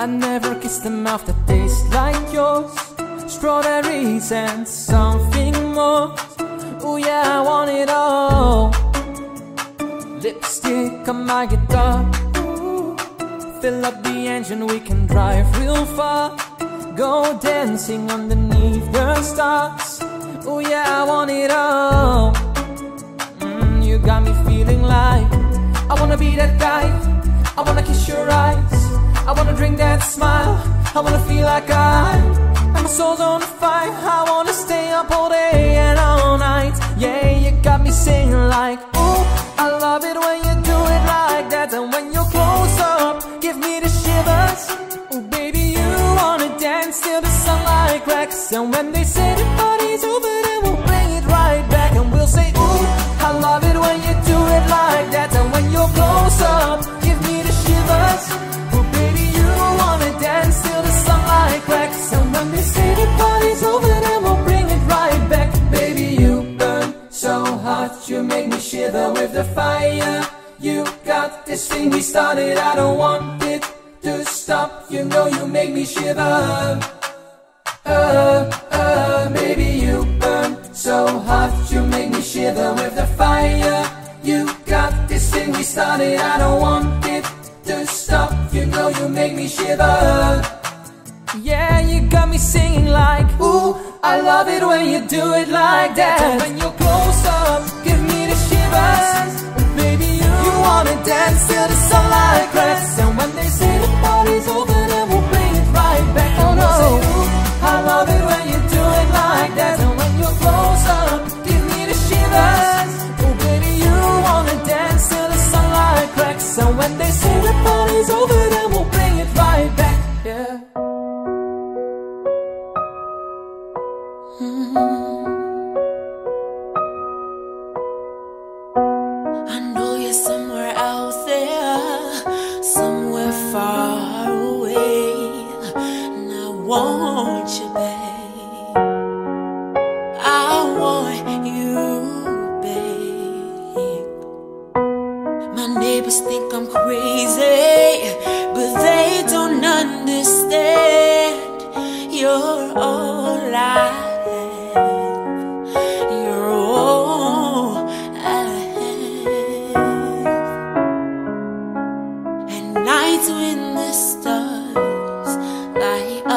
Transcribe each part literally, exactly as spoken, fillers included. I never kissed a mouth that tastes like yours. Strawberries and something more. Oh yeah, I want it all. Lipstick on my guitar. Ooh. Fill up the engine, we can drive real far. Go dancing underneath the stars. Oh yeah, I want it all. Mm, you got me feeling like I wanna be that guy. I wanna kiss your eyes. I wanna drink that smile. I wanna feel like I and my soul's on fire. I wanna stay up all day and all night. Yeah, you got me singing like, oh, I love it when you do it like that. And when you're close up, give me the shivers. Till the sunlight cracks, and when they say the party's over, then we'll bring it right back. And we'll say, ooh, I love it when you do it like that. And when you're close up, give me the shivers. Oh baby, you wanna dance till the sunlight cracks. And when they say the party's over, then we'll bring it right back. Baby, you burn so hot, you make me shiver with the fire. You got this thing we started, I don't want it to stop, you know you make me shiver. Uh, uh, baby, you burn so hot, you make me shiver with the fire. You got this thing we started, I don't want it to stop, you know you make me shiver. Yeah, you got me singing like, ooh, I love it when you do it like that. And when you're close up, give me the shivers. Baby, you, you wanna dance till the sunlight cracks. And when they say the party's over, then we'll bring it right back. Oh no, say, ooh, I love it when you do it like that. And when you're close up, give me the shivers. Oh baby, you wanna dance till the sunlight cracks. And when they say the party's over, then we'll bring it right back. Yeah. Mm-hmm. Want you, babe. I want you, babe. My neighbors think I'm crazy, but they don't understand. You're all I have. You're all I have. And nights when the stars light up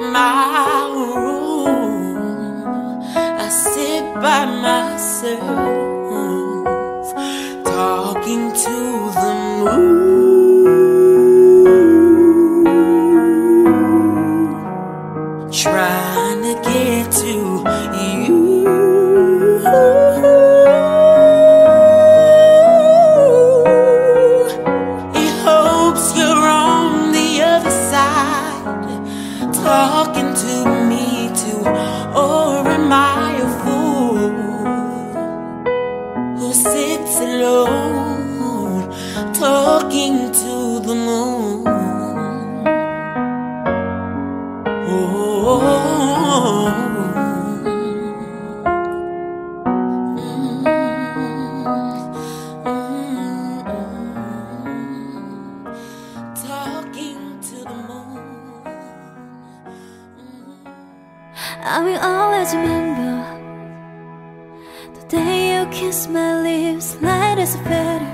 my room, I sit by myself, talking to the moon, trying to get to you. It hopes you're on the other side, talking to me too, or am I a fool who sits alone talking to the moon? Oh. I will always remember the day you kissed my lips, light as a feather.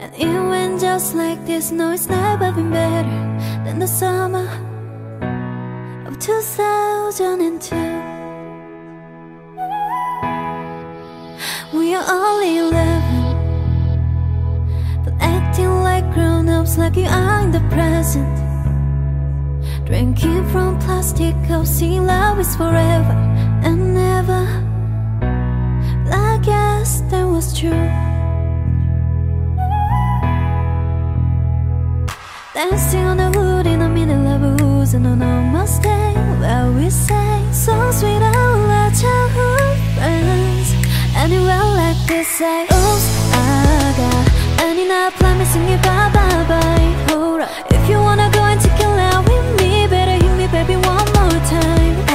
And it went just like this. No, it's never been better than the summer of two thousand two. We are only eleven, but acting like grown-ups, like you are in the present. Drinking from plastic cups, see love is forever and never. But I guess that was true. Dancing on the wood in the middle of a woods, and on a Mustang, where we sang so sweet all our childhood friends. Anywhere like this, I oops, I got any night plan, missing you, bye bye bye. Hold up, if you wanna go and take a laugh with me. Baby, one more time. Uh.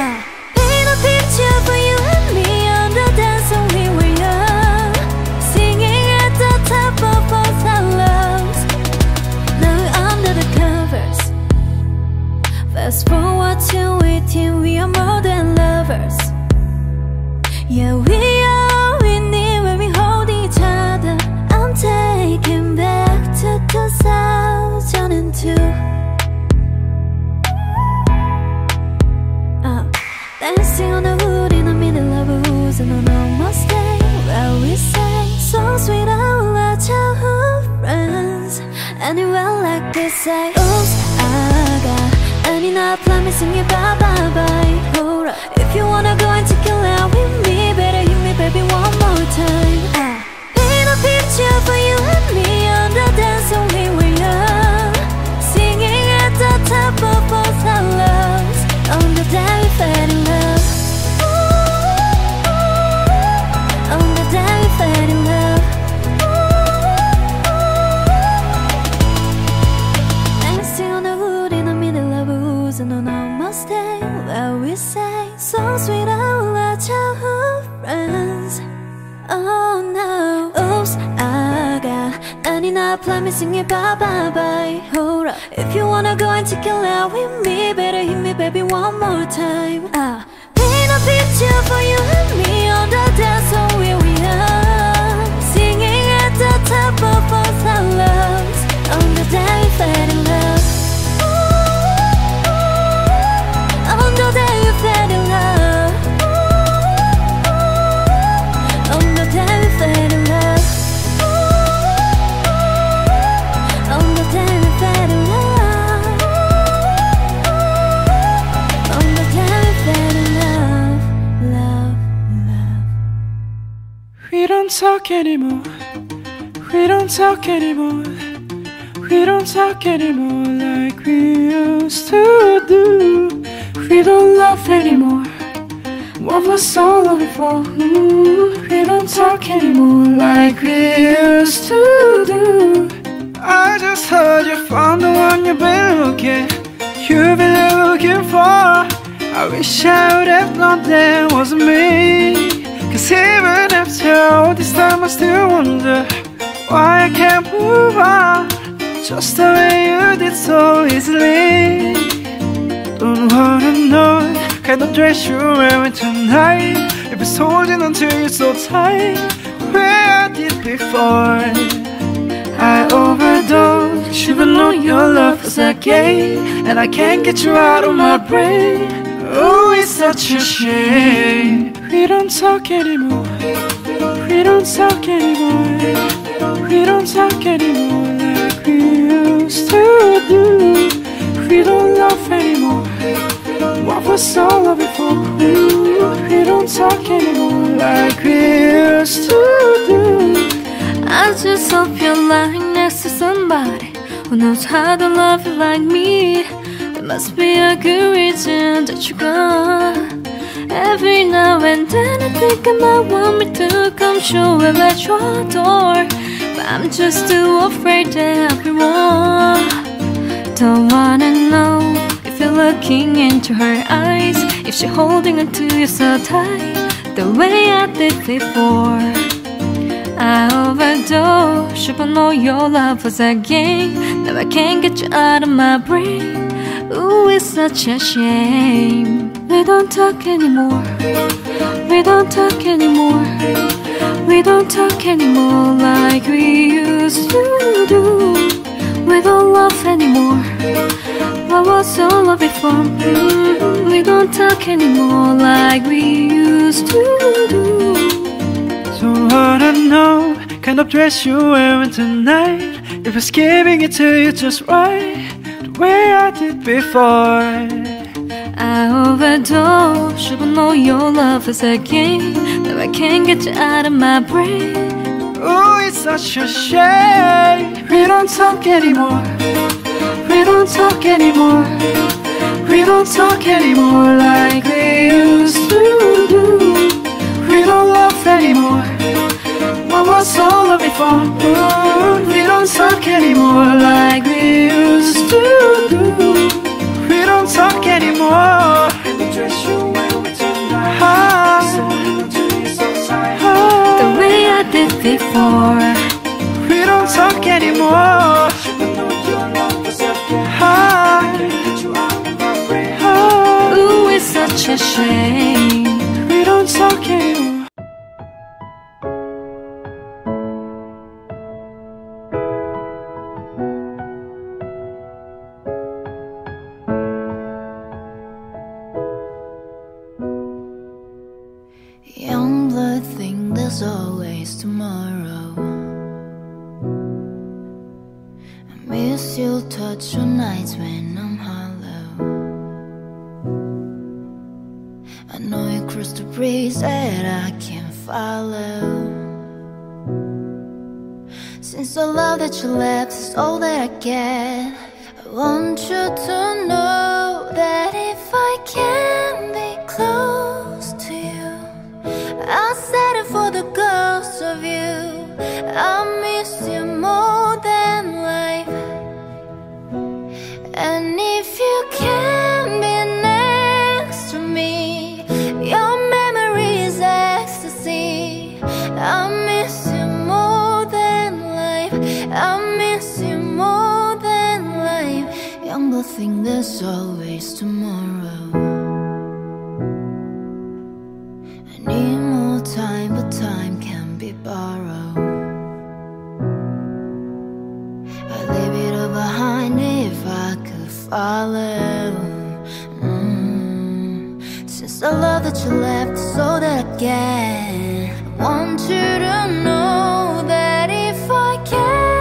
Paint a picture for you and me on the dancing we were young, singing at the top of both our lungs. Now we're under the covers. Yeah, we are in need when we hold each other. I'm taken back to two thousand two. uh, Dancing on the hood in the middle of a woods, and I know my stay where we sang. So sweet, all our childhood friends. Anywhere like this, I oops, I got and I promise you bye bye bye. Hold up. If you wanna go and take a out with me, better hit me, baby, one more time. Uh. Paint a picture for you and me on the dancing we were young, singing at the top of both our lungs on the day we fell in love. On the day we fell in love. Dancing on the hood in the middle of a woods, and on our Mustang where we say so sweet, all our childhood friends. Oh no, oops, I got and in our plan, missing it, bye bye bye. Hold up. If you wanna go and take a out with me, better hit me, baby, one more time. Uh, paint a picture for you and me on the dance floor where we are, singing at the top of both our lungs on the day we fell in love. On the day we fell in love. On the day we fell in love. On the day we fell in love. On the day we fell in love. Love, love. We don't talk anymore. We don't talk anymore. We don't talk anymore like we used to do. We don't laugh anymore. What was all of it for? Mm, we don't talk anymore like we used to do. I just heard you found the one you've been looking, you've been looking for. I wish I would have known that wasn't me. Cause even after all this time I still wonder why I can't move on, just the way you did so easily. Don't wanna know, cannot dress you wearing tonight. You've been holding until you're so tight. Where I did before I overdosed, shivering on your love was a gate, and I can't get you out of my brain. Oh, it's such a shame. We don't talk anymore. We don't talk anymore. We don't talk anymore like we used to do. We don't laugh anymore. What was all of it for? We don't talk anymore like we used to do. I just hope you're lying next to somebody who knows how to love you like me. There must be a good reason that you're gone. Every now and then I think I might want me to come show up at your door, but I'm just too afraid that I'll be wrong. Don't wanna know if you're looking into her eyes, if she's holding on to you so tight, the way I did before. I overdosed, should've known your love was a game. Now I can't get you out of my brain. Ooh, it's such a shame. We don't talk anymore. We don't talk anymore. We don't talk anymore like we used to do. We don't laugh anymore. What was all of it for? Mm, we don't talk anymore like we used to do. Don't wanna know, kind of dress you wearing tonight. If it's giving it to you just right, the way I did before. I overdosed, should've known your love is a game. Now I can't get you out of my brain. Oh, it's such a shame. We don't talk anymore. We don't talk anymore. We don't talk anymore like we used to do. We don't laugh anymore. What was all of it for? We don't talk anymore like we used to do. We don't talk anymore. Before we don't talk anymore. Ooh, it's such a shame. We don't talk anymore. touch on nights when I'm hollow. I know you crossed the bridge that I can't follow. Since the love that you left is all that I get, I want you to know that if I can be close to you, I'll settle for the ghost of you. I miss you more than life. And if you can be next to me, your memory is ecstasy. I miss you more than life. I miss you more than life. Young blood think there's always tomorrow. I need more time, but time can be borrowed. I'd leave it all behind if I could follow. mm. Since the love that you left is all that I get, I want you to know that if I can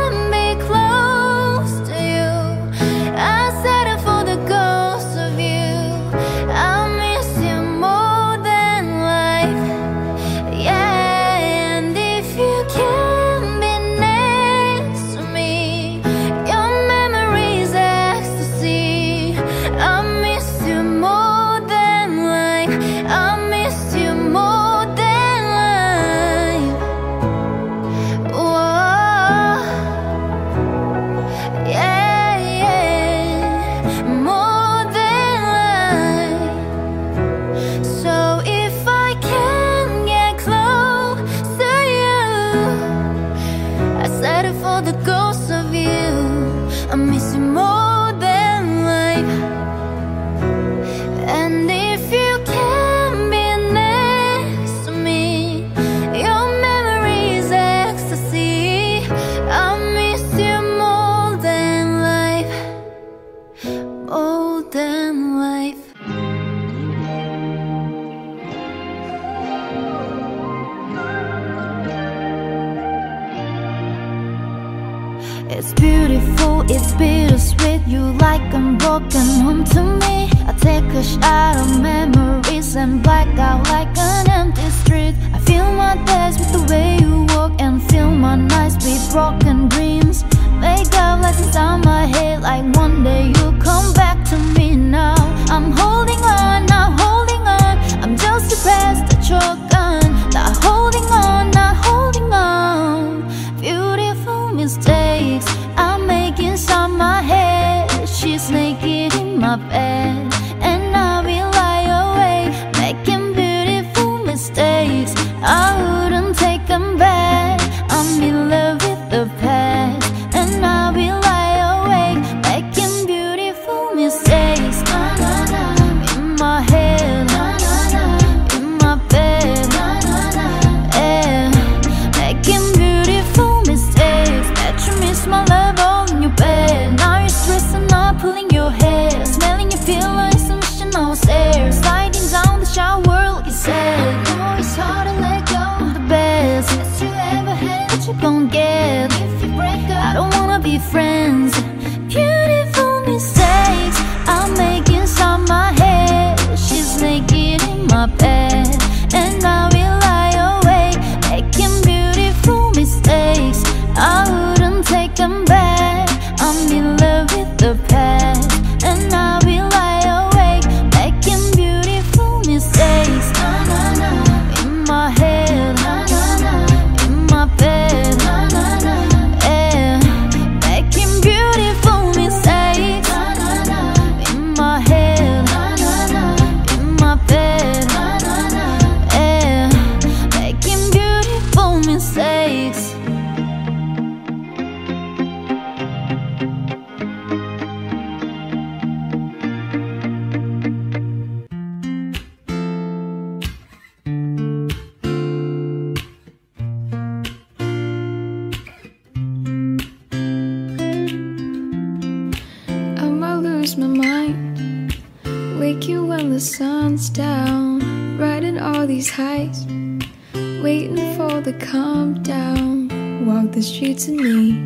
to me.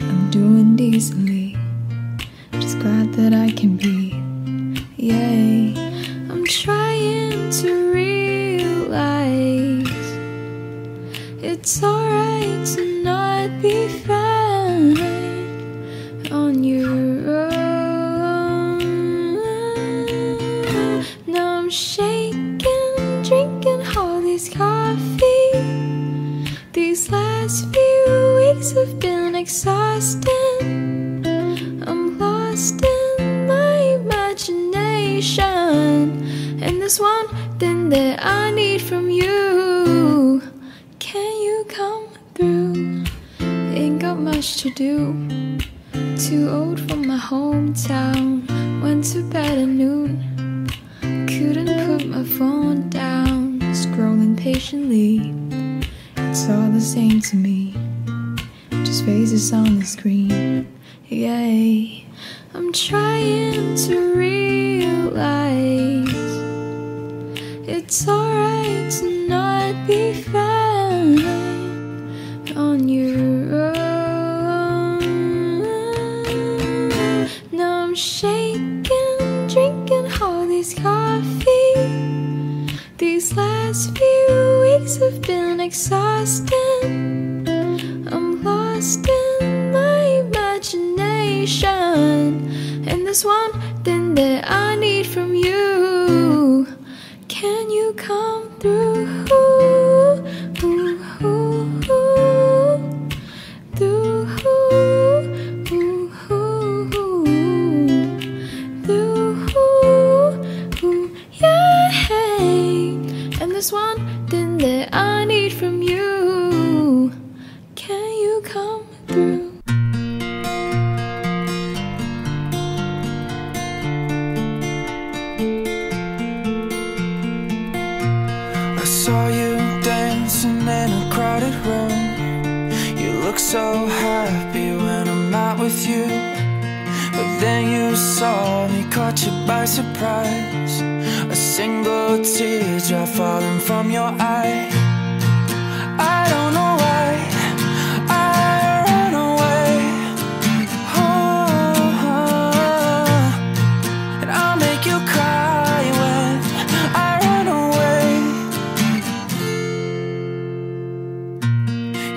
I'm doing decently. that I can be. Yay, I'm trying to realize it's alright to not be fine on your own. Now I'm shaking, drinking all this coffee. These last few weeks have been exhausting. I'm lost in my imagination, and there's one thing that I need from you. Can you come through? Ain't got much to do. Too old for my hometown. Went to bed at noon. Couldn't put my phone down. Scrolling patiently. It's all the same to me, just faces on the screen. Yay, I'm trying to realize it's alright to not be fine on your own. Now I'm shaking, drinking all this coffee. These last few weeks have been exhausting. I'm lost in my imagination, and there's one thing that I need from you. Can you come through? There's one thing that I need from you. Can you come through? I saw you dancing in a crowded room. You look so happy when I'm not with you. But then you saw me, caught you by surprise. A single teardrop falling from your eye. I don't know why I ran away. Oh, and I'll make you cry when I ran away.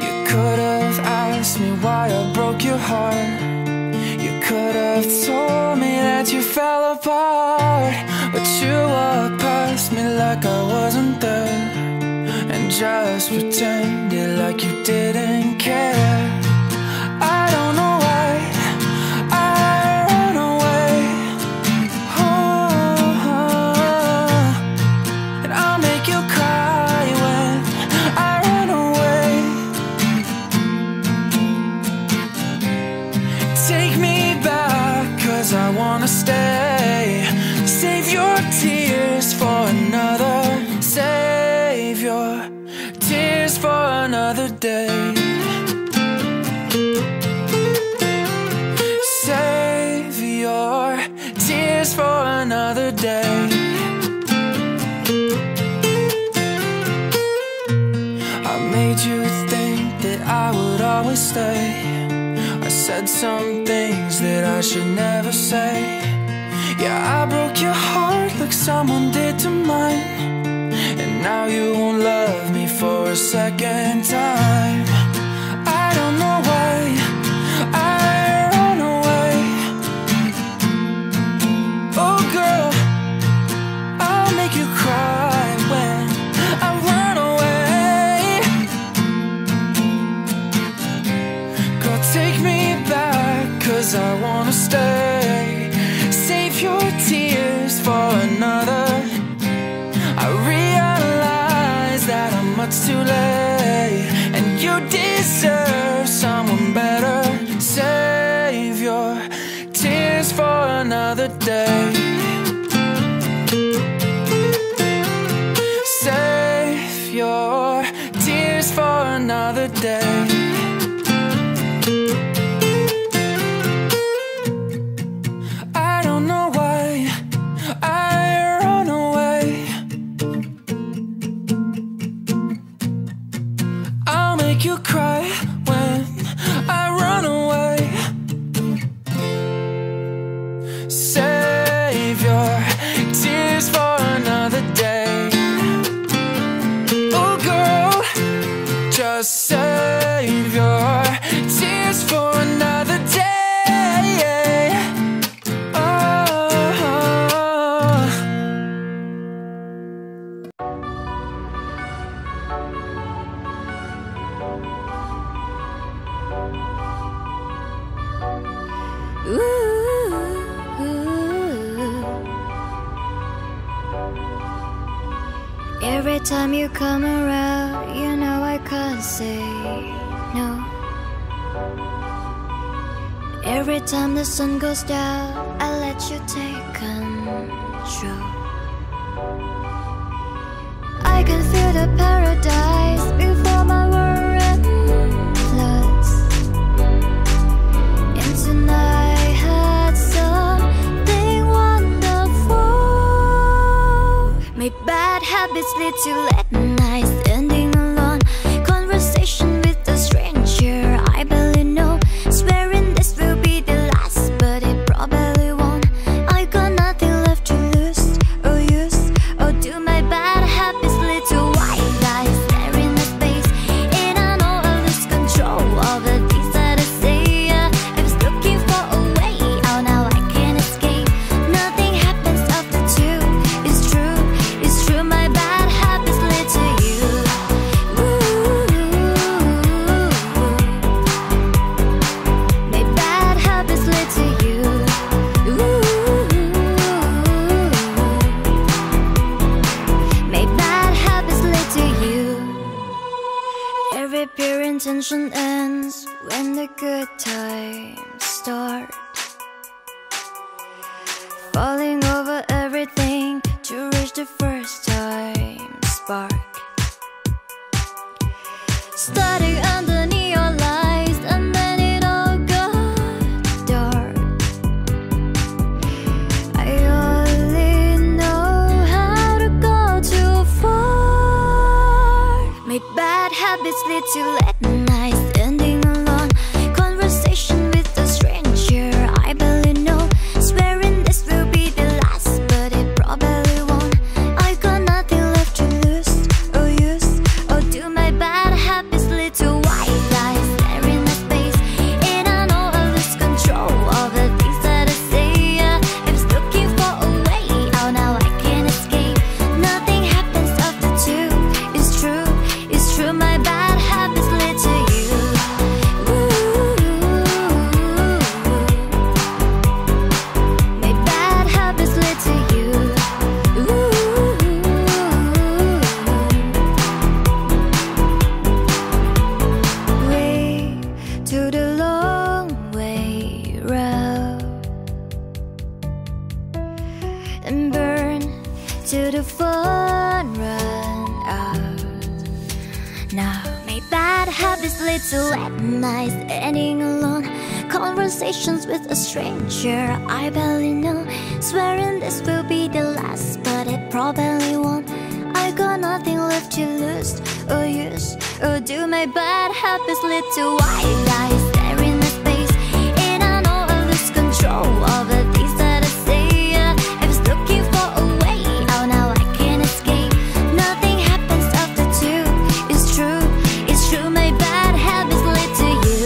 You could have asked me why I broke your heart. You could have told me that you fell apart. But you walked past me like I wasn't there, and just pretended like you didn't care. I don't know why I ran away. Oh, and I'll make you cry when I ran away. Take me back, 'cause I wanna stay. Save your tears for another. Save your tears for another day. Save your tears for another day. I made you think that I would always stay. I said some things that I should never say. Yeah, I broke your heart like someone did to mine, and now you won't love me for a second time. I don't know why I ran away. Oh girl, I'll make you cry when I run away. Girl, take me back, 'cause I wanna stay. Tears for another. I realize that I'm much too late, and you deserve someone better. Save your tears for another day. Save your tears for another day. You cry when I run away. Every time you come around, you know I can't say no. Every time the sun goes down, I let you take control. I can feel the paradise before my world floods, and tonight bad habits lead to late nights, ending alone. Conversation with a stranger I barely know, swearing this will be the last, but it probably won't. I got nothing left to lose or use, or do my bad habits lead to white lies, staring at space, and I know I lose control of the things that I say. I was looking for a way out, now I can't escape. Nothing happens after two, it's true. Tension ends when the good times start. Falling over everything to reach the first time spark. Starting under neon lights, and then it all got dark. I only know how to go too far. My bad habits lead to late. I barely know, swearing this will be the last, but it probably won't. I got nothing left to lose or use, or do my bad habits lead to white lies, staring at space, and I know I lose control of the things that I say. I was looking for a way out, now I can't escape. Nothing happens after two, it's true, it's true. My bad habits lead to you.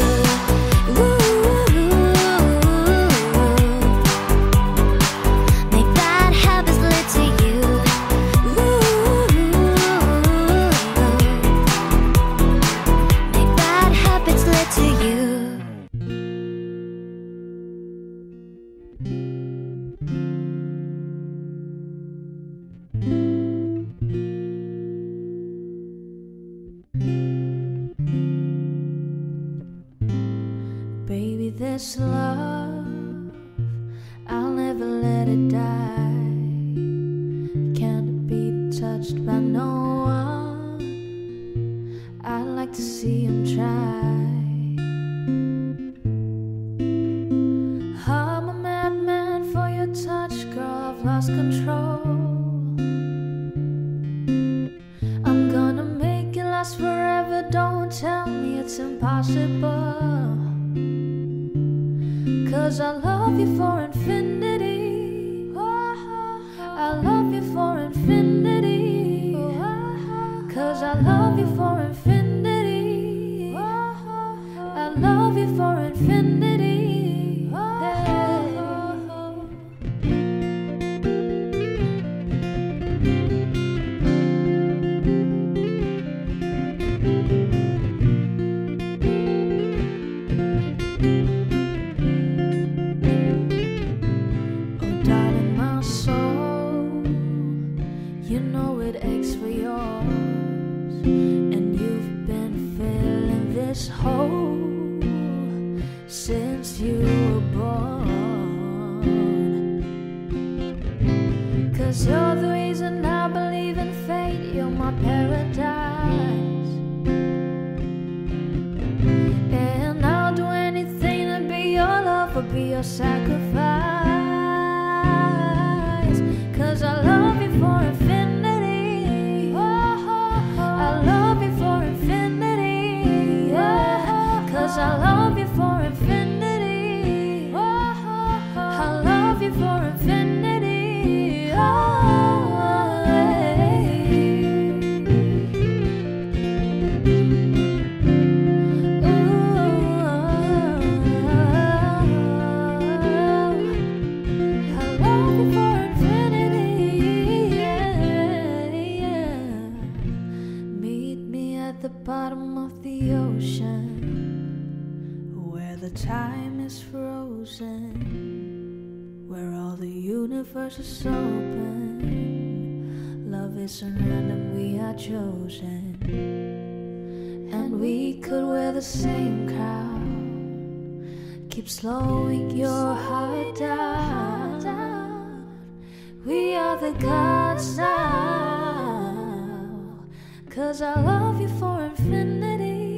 'Cause you're the reason I believe in fate, you're my paradise. And I'll do anything to be your love or be your sacrifice. 'Cause I love you for infinity. I love you for infinity. 'Cause I love you for infinity. I love you for infinity. The bottom of the ocean, where the time is frozen, where all the universe is open. Love isn't random, we are chosen. And we could wear the same crown. Keep slowing your heart down. We are the gods now. 'Cause I love you for infinity.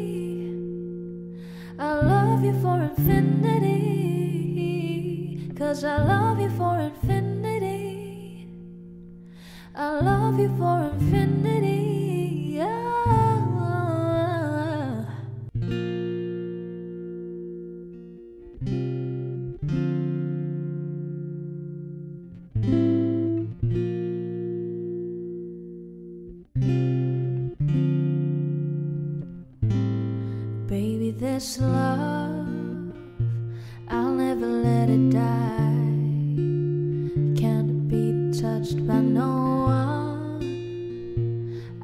I love you for infinity. 'Cause I love you for infinity. I love you for infinity. Oh. Baby, this love, I'll never let it die. Can't be touched by no one.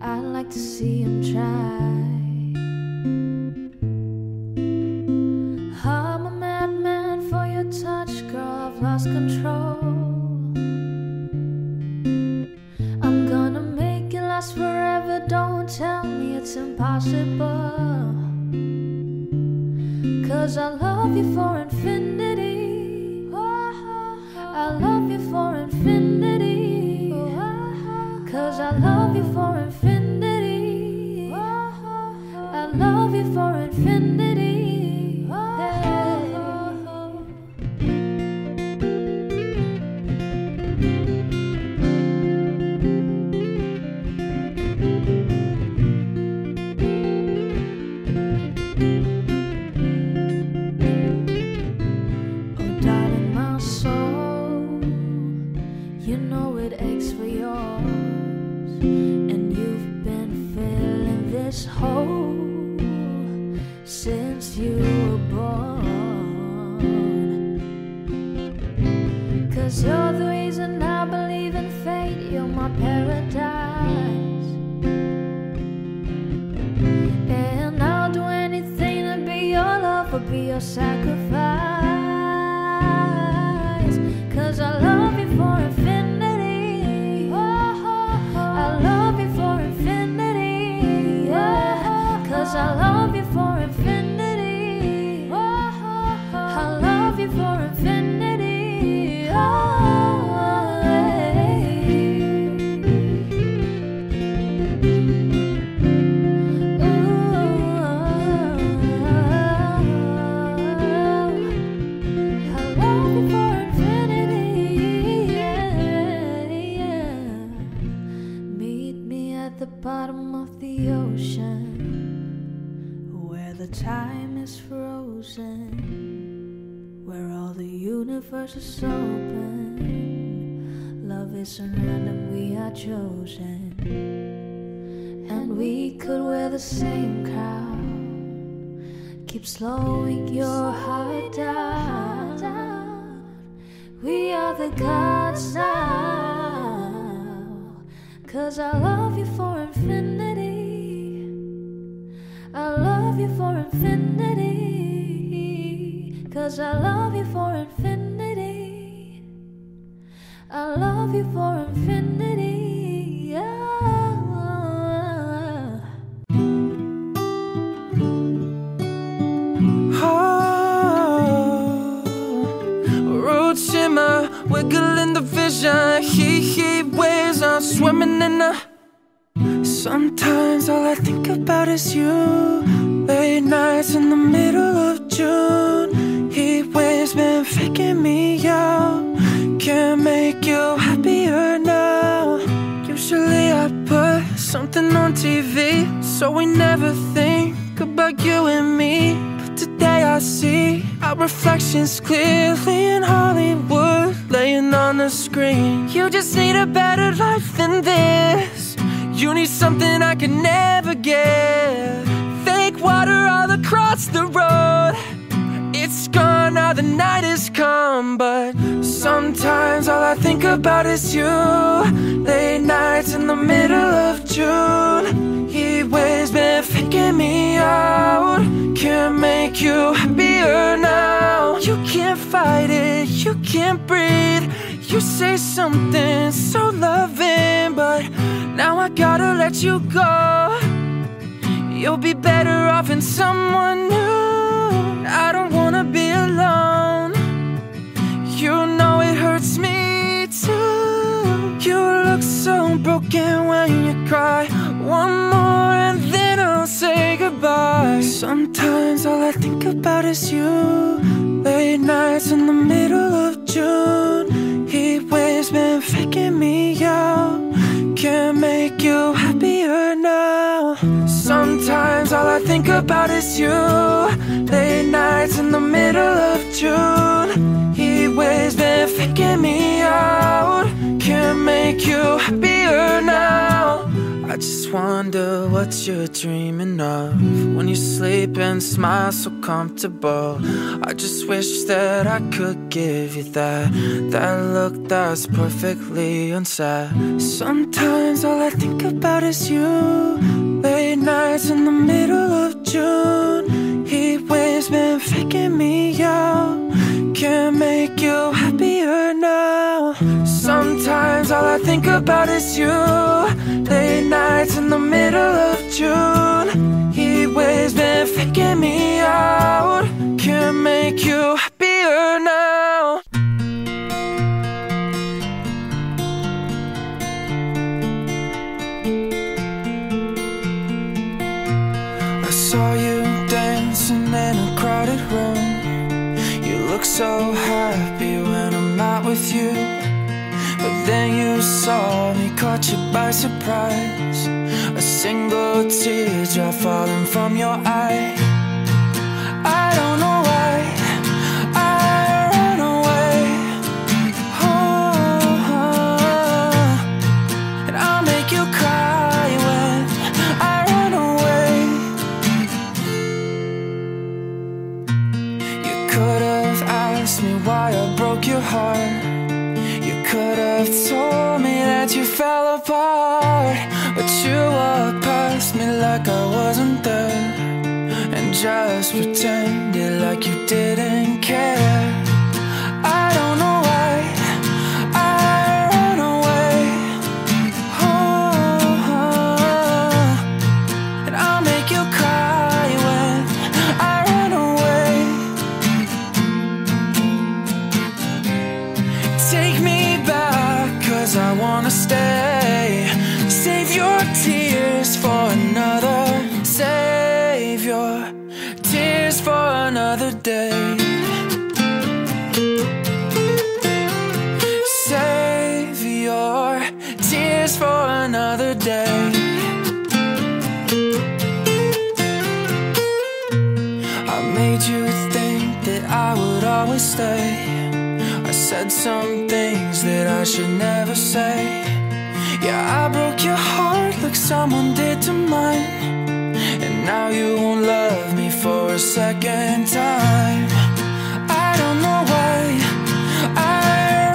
I'd like to see him try. I'm a madman for your touch, girl, I've lost control. I'm gonna make it last forever, don't tell me it's impossible. 'Cause I love you for infinity. I love you for infinity. 'Cause I love you for infinity. I love you for infinity. You know it aches for yours, and you've been filling this hole since you were born. 'Cause you're the reason I believe in fate, you're my paradise. And I'll do anything to be your love or be your sacrifice. 'Cause I love you for infinity. I love you for infinity. I love you for infinity. Oh. Time is frozen, where all the universe is open. Love isn't random, we are chosen. And we could wear the same crown. Keep slowing your heart down. We are the gods now. 'Cause I love you for infinity. I love you for infinity. 'Cause I love you for infinity. I love you for infinity. Oh. Oh, road shimmer, wiggle in the vision. He, he, I'm swimming in the... Sometimes all I think about is you. Late nights in the middle of June, heat waves been faking me out. Can't make you happier now. Usually I put something on T V, so we never think about you and me. But today I see our reflections clearly in Hollywood, laying on the screen. You just need a better life than this. You need something I can never get. Fake water all across the road, it's gone, now the night is come. But sometimes all I think about is you. Late nights in the middle of June, heat waves been faking me out. Can't make you happier now. You can't fight it, you can't breathe. You say something so loving, but now I gotta let you go. You'll be better off in someone new. I don't wanna be alone. You know it hurts me too. You look so broken when you cry. One more and then I'll say goodbye. Sometimes all I think about is you. Late nights in the middle of June, heat waves been faking me out. Can't make you happier now. Sometimes all I think about is you. Late nights in the middle of June, heat waves been faking me out. Can't make you happier now. I just wonder what you're dreaming of when you sleep and smile so comfortable. I just wish that I could give you that, that look that's perfectly unsaid. Sometimes all I think about is you. Late nights in the middle of June, heat waves been faking me out. Can't make you happier now. Sometimes all I think about is you. Late nights in the middle of June, heat waves been faking me out. Can't make you happier now. I saw you dancing in a crowded room. You look so happy when I'm not with you. But then you saw me, caught you by surprise. A single teardrop falling from your eye. I don't know why I ran away. Oh, and I'll make you cry when I run away. You could have asked me why I broke your heart. Could have told me that you fell apart, but you walked past me like I wasn't there, and just pretended like you didn't care. I don't know why I ran away. Oh, and I'll make you cry when I run away. Take me, I wanna stay. Save your tears for another. Save your tears for another day. Save your tears for another day. I made you think that I would always stay. I said some things that I should never say. Yeah, I broke your heart like someone did to mine, and now you won't love me for a second time. I don't know why I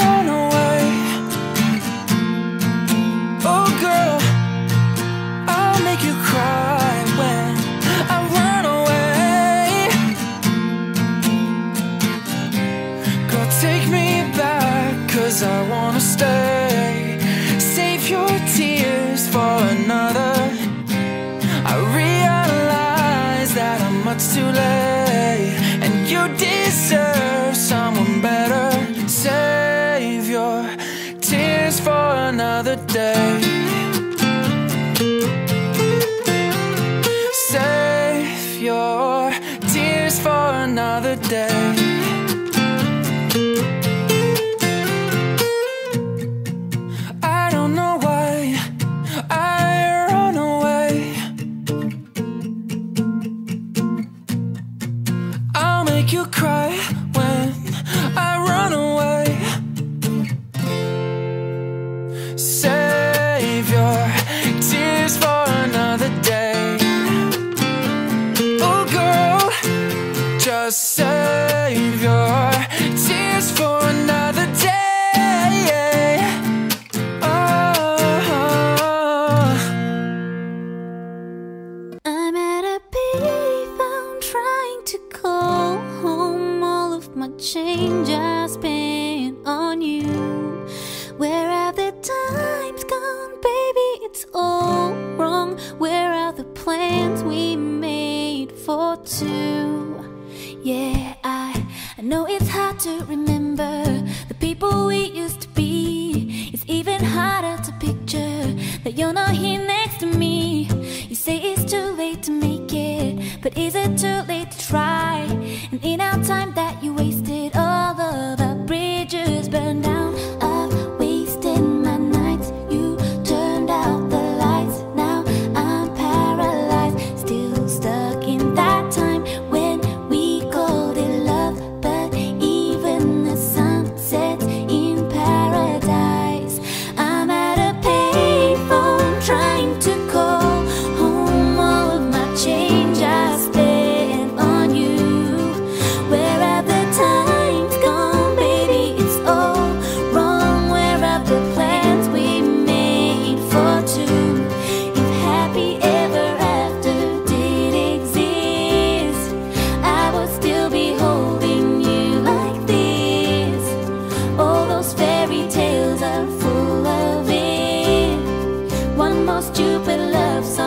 ran away. Oh girl, I'll make you cry when I run away. Girl, take me, I wanna stay. Save your tears for another. I realize that I'm much too late, and you deserve someone better. Save your tears for another. another day. Save your tears for another day. I don't know why I run away. I'll make you cry when I run away. Save your tears for another day. Oh girl, just save your tears for another day. Oh, I'm at a payphone trying to call home. All of my change I spent on you. Where have the times gone, baby? It's all wrong. Where are the plans we made for two? Yeah, I, I know it's hard to remember the people we used to be. It's even harder to picture that you're not here next to me. You say it's too late to make it, but is it too late to try? And in our time that you wasted, all of our bridges burned down. I've wasted my nights. You turned out the lights. Now I'm paralyzed, still stuck in that time when we called it love. But even the sun sets in paradise. I'm at a payphone trying to call home. All of my change I spent on you. Where have the times gone, baby? It's all wrong. Where have the plans we made for two? If happy ever after did exist, I would still be holding you like this. All those fairy tales are full of it. One more stupid love song, I'll be sick.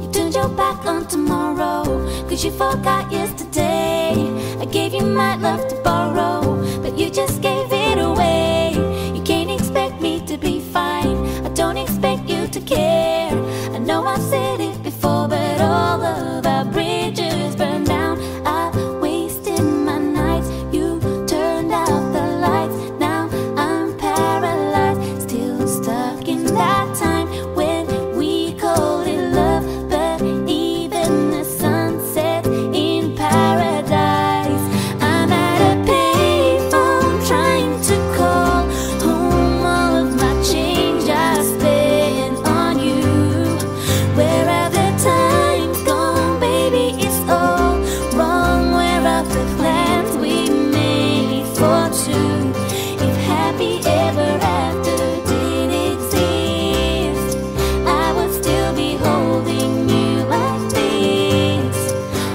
You turned your back on tomorrow, cause you forgot yesterday. I gave you my love to borrow, but you just gave it away. You can't expect me to be fine. I don't expect you to care. I know I've said it before, but all of our bridges burned down. I wasted my nights. You turned out the lights. Now I'm paralyzed, still stuck in that time when we called it love. But even the sun sets in paradise. I'm at a payphone trying to call home. All of my change I spent on you. Where have the times gone, baby? It's all wrong. Where are the plans we made for two? If happy ever after did exist, I would still be holding you like this.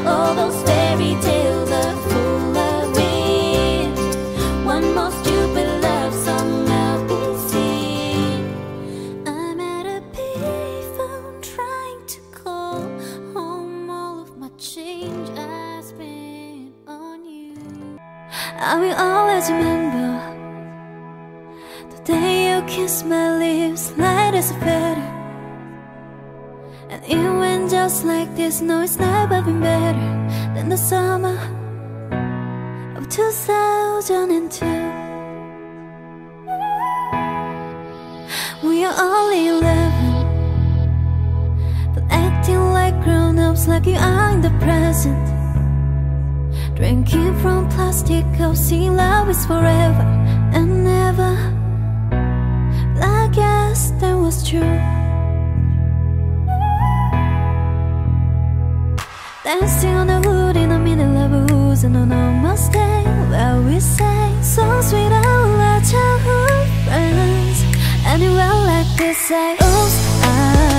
All those fairy tales are full of it. One more stupid love song, I'll be sick. I'm at a payphone trying to call home. All of my change I spent on you. I will always remember the day you kissed my lips, light as a feather. And it went just like this. No, it's never been better than the summer of two thousand two. We are only eleven, but acting like grown-ups, like you are in the present. Drinking from plastic cups, seeing love is forever and never. But I guess that was true. Dancing on the hood in the middle of a woods, and on our Mustang, where we sang so sweet all our childhood friends. Anywhere like this, I oh, I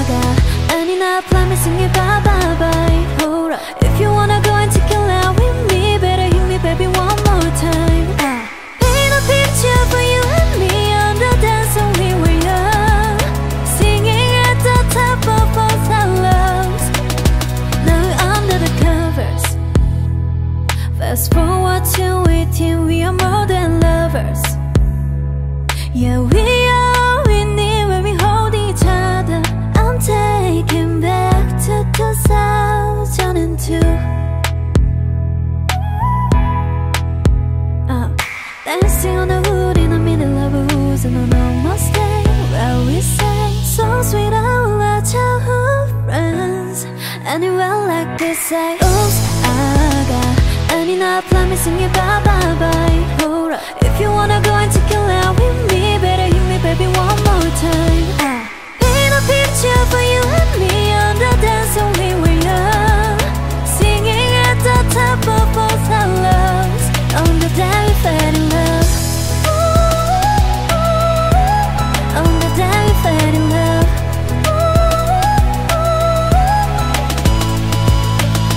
got any night plan me singing bye bye bye. Hold up, if you wanna go and take a laugh with me, better hit me, baby, one more time. Uh. Paint a picture for you and me on the dance when we were young, singing at the top of both our lungs. Now we're under the covers. Fast forward to eighteen, we are more than lovers. lovers. Yeah, we are winning when we hold each other. I'm taking back to two thousand two. uh, Dancing on the wood in the middle of a woods, and on almost day where we sang so sweet all our childhood friends. Anywhere like this, I oops. 아니나 promising you bye bye bye. Hold up. If you wanna go and take it out with me, better hit me baby one more time. uh. Paint a picture for you and me on the dance floor we were young, singing at the top of both our lungs on the day we fell in love. On the day we fell in love.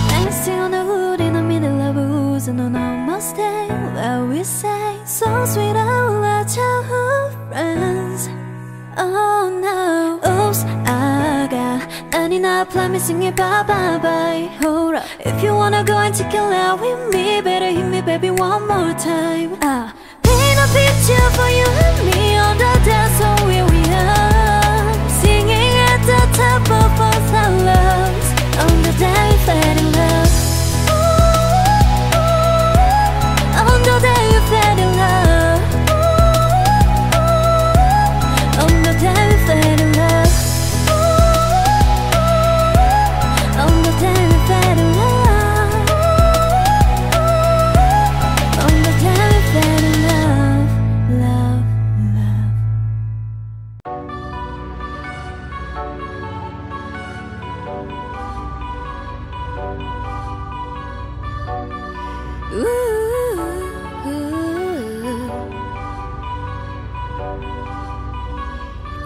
Dancing on the wood in the middle of a woods, and on almost day where we sang so sweet all our childhood friends. Oh no, oops, I got 아니나 promising you bye bye bye. Hold up. If you wanna go and take it out with me, better hit me baby one more time. uh. Paint a picture for you and me on the dance floor where we are, singing at the top of both our lungs on the day we fell in love.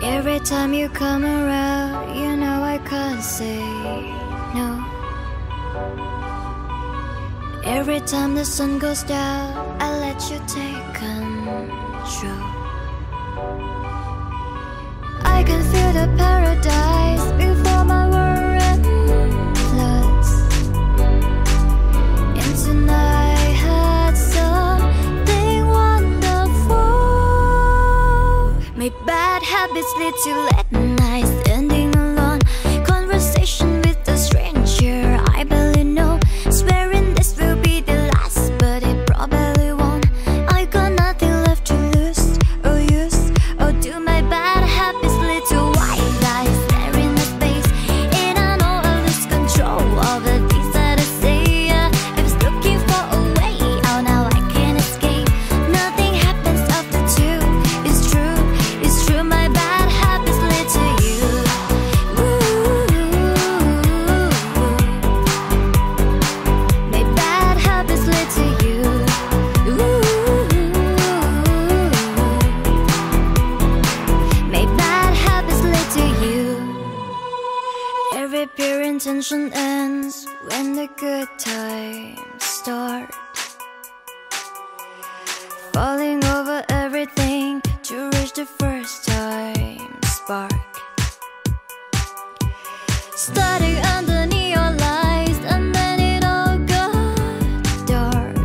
Every time you come around, you know I can't say no. Every time the sun goes down, I let you take control. I can feel the paradise before my world floods, and tonight I had something wonderful. My bad habits lead to late nights, ending alone. Conversation with a stranger I barely know, swearing this will be the last, but it probably won't. I got nothing left to lose or use. Or do my bad habits lead to white lies, staring at space, and I know I lose control of the things that I say. I was looking for a way out, now I can't escape. Nothing happens after two. It's true, it's true. My bad habits lead to you. Ooh. My bad habits lead to you. Ooh. My bad habits lead to you. Every pure intention ends when the good times start. Falling over everything to reach the first time spark. Starting under neon lights, and then it all got dark.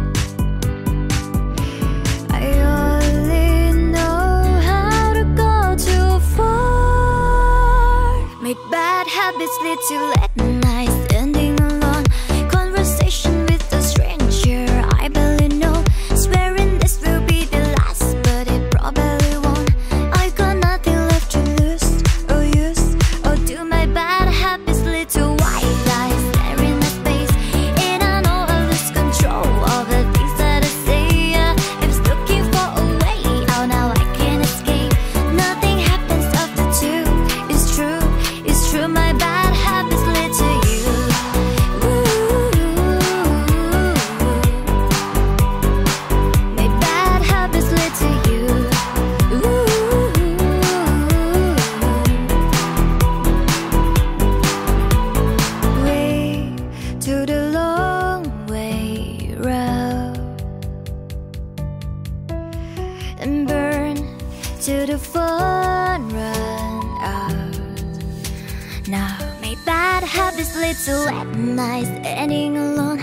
I only know how to go too far. My bad habits lead to late nights, ending alone. Conversation with a stranger I barely know, swearing this will be the last, but it probably won't. I got nothing left to lose or use. Or do my bad habits lead to white lies, staring at space, and I know I lose control of the things that I say. I was looking for a way out, now I can't escape. Nothing happens after two. It's true, it's true. My bad habits lead to you. Ooh. My bad habits lead to you. Ooh. Way to the long way round, and burn to the fun run out. Now my bad habits lead to late nights, ending alone.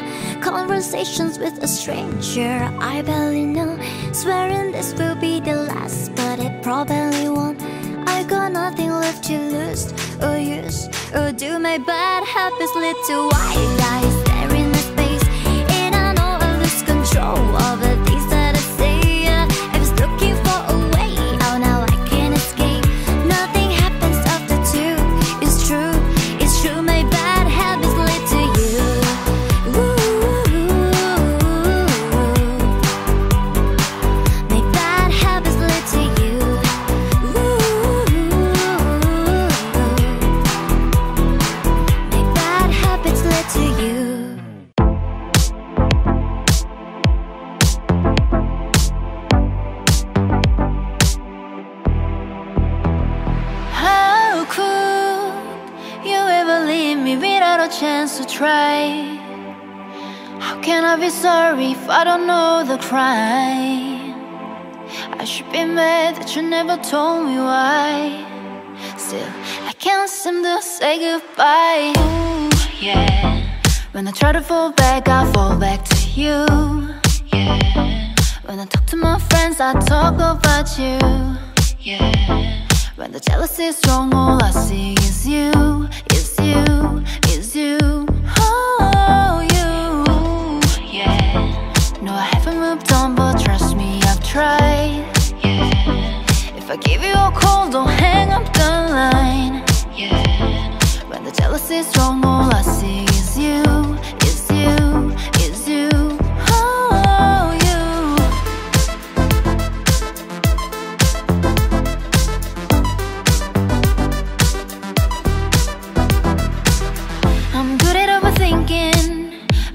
conversations with a stranger I barely know, swearing this will be the last, but it probably won't. I got nothing left to lose or use, or do my bad habits lead to wide eyes staring at space, and I know I lose control of the things that I say. I was looking for a way out, now I can't escape. Nothing happens after two, it's true, it's true, my bad habits lead to you. Ooh, my bad habits lead to you. Chance to try. How can I be sorry if I don't know the crime? I should be mad that you never told me why. Still, I can't seem to say goodbye. Ooh, yeah. When I try to fall back, I fall back to you. Yeah. When I talk to my friends, I talk about you. Yeah. When the jealousy is strong, all I see is you, is you, is you, oh, you, yeah. No, I haven't moved on, but trust me, I've tried, yeah. If I give you a call, don't hang up the line, yeah. When the jealousy is strong, all I see is you, is you, is you, oh, you.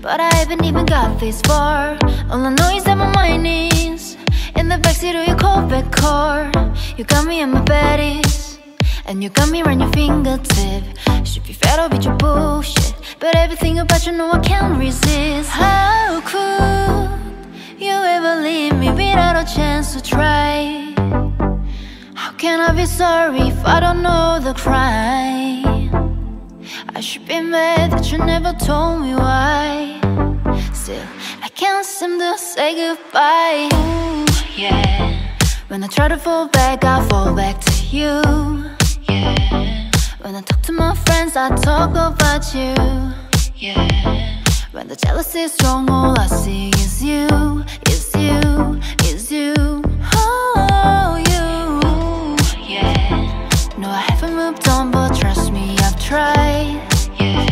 But I haven't even got this far. All I know is that my mind is in the backseat of your Corvette car. You got me in my baddies, and you got me around your fingertip. Should be fed up with your bullshit, but everything about you know I can't resist. How could you ever leave me without a chance to try? How can I be sorry if I don't know the crime? I should be mad that you never told me why. Still, I can't seem to say goodbye. Ooh, yeah. When I try to fall back, I fall back to you. Yeah. When I talk to my friends, I talk about you. Yeah. When the jealousy is strong, all I see is you, is you, is you, oh, you. Ooh, yeah. No, I haven't moved on, but trust me, I've tried, yeah.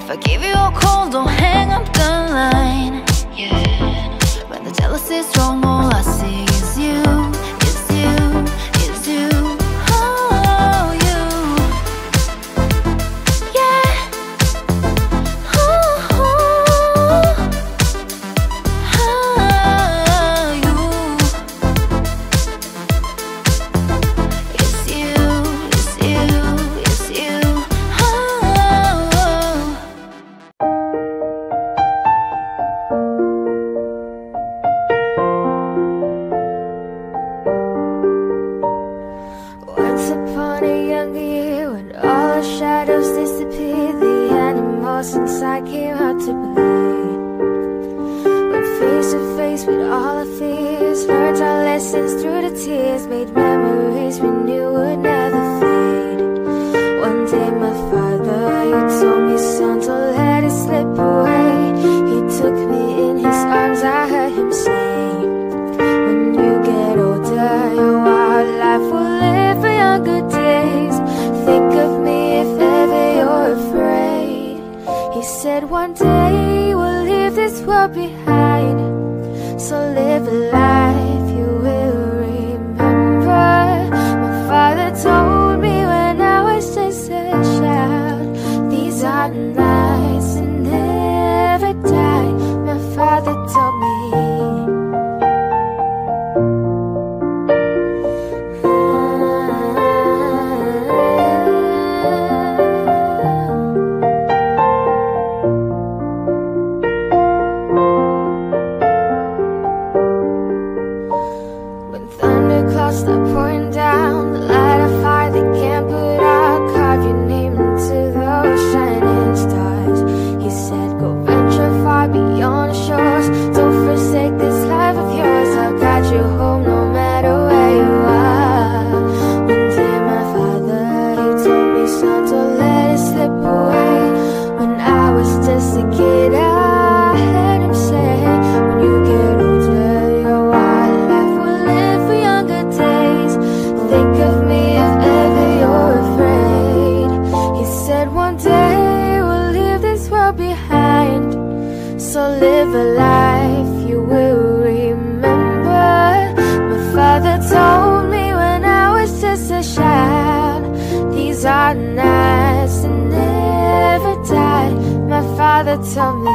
If I give you a call, don't hang up the line, yeah. When the jealousy is strong, all I see is you, is you, is you, oh, you, yeah. Ooh, ooh. Oh, you. It's you, it's you, it's you. Once upon a young year, when all the shadows disappeared, the animals inside came out to play. When face to face with all our fears, learned our lessons through the tears, made memories we knew would never fade. One day my father, he told me, son, don't let it slip away. He took me in his arms, I heard him say, when you get older, your wild life will live for your good days. Think of me if ever you're afraid. He said one day we'll leave this world behind, so live a life you will remember. My father told me when I was just a child, these are the nights that never die. My father told me. to me.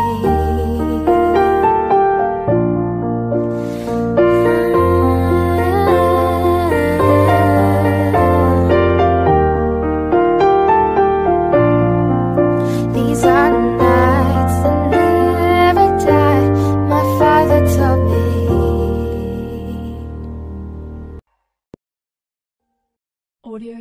These are nights that never die, my father told me. Audio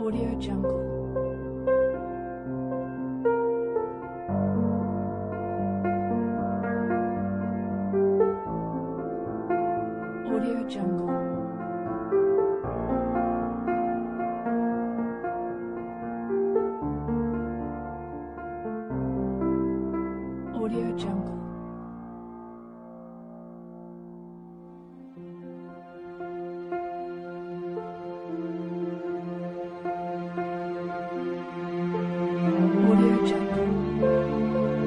Audio Jungle. Audio Jungle. Audio Jungle. Audio Jungle. Audio Jungle. Audio Jungle. Audio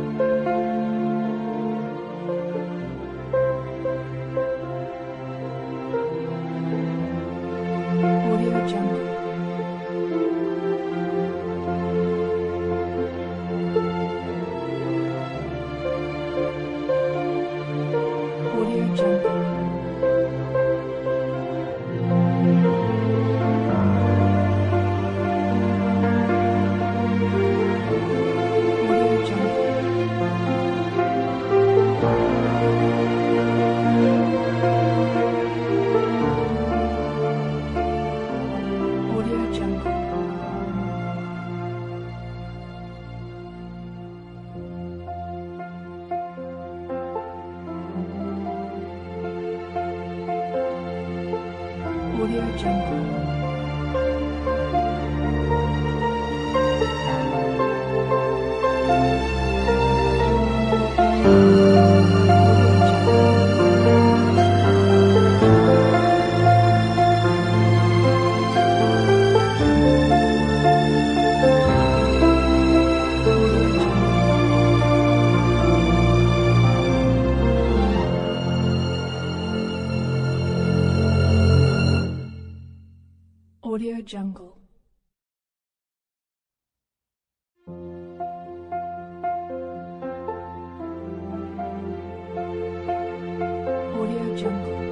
Jungle. Audio Jungle. Audio Jungle.